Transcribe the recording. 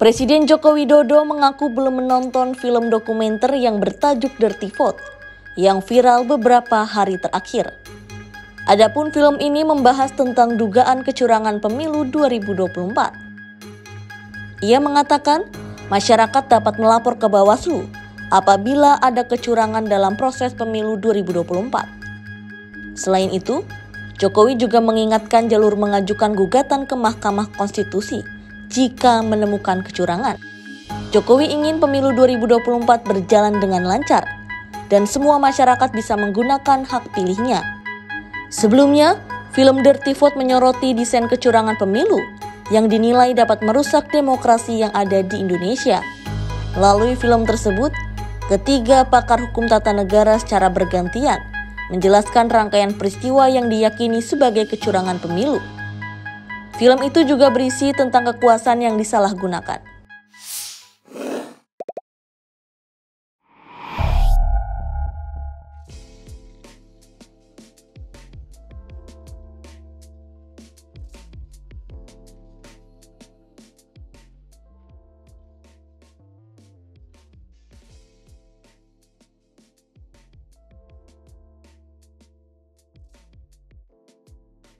Presiden Joko Widodo mengaku belum menonton film dokumenter yang bertajuk Dirty Vote yang viral beberapa hari terakhir. Adapun film ini membahas tentang dugaan kecurangan pemilu 2024. Ia mengatakan masyarakat dapat melapor ke Bawaslu apabila ada kecurangan dalam proses pemilu 2024. Selain itu, Jokowi juga mengingatkan jalur mengajukan gugatan ke Mahkamah Konstitusi jika menemukan kecurangan. Jokowi ingin pemilu 2024 berjalan dengan lancar dan semua masyarakat bisa menggunakan hak pilihnya. Sebelumnya, film Dirty Vote menyoroti desain kecurangan pemilu yang dinilai dapat merusak demokrasi yang ada di Indonesia. Melalui film tersebut, ketiga pakar hukum tata negara secara bergantian menjelaskan rangkaian peristiwa yang diyakini sebagai kecurangan pemilu. Film itu juga berisi tentang kekuasaan yang disalahgunakan.